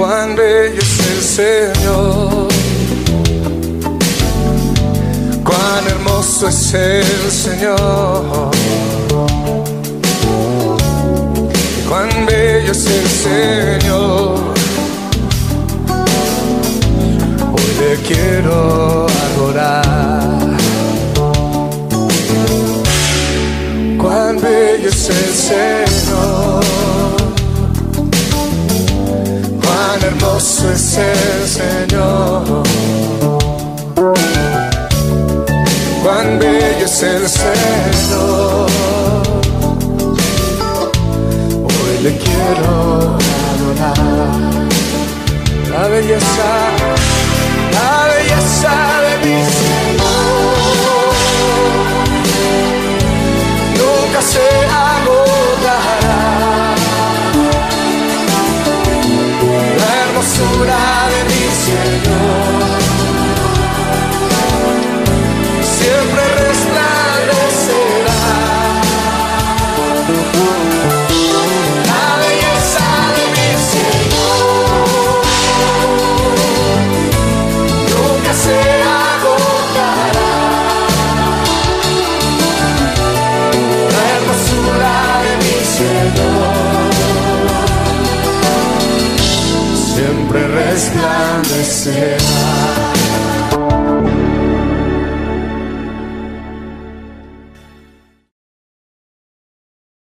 cuán bello es el Señor, cuán hermoso es el Señor, cuán bello es el Señor. Hoy le quiero adorar, cuán bello es el Señor, cuán hermoso es el Señor, cuán bello es el Señor. Hoy le quiero adorar. La belleza de mi Señor, nunca se agotará. La hermosura de mi Señor siempre resplandecerá. La belleza de mi Señor nunca se agotará. La hermosura de mi Señor siempre resplandecerá.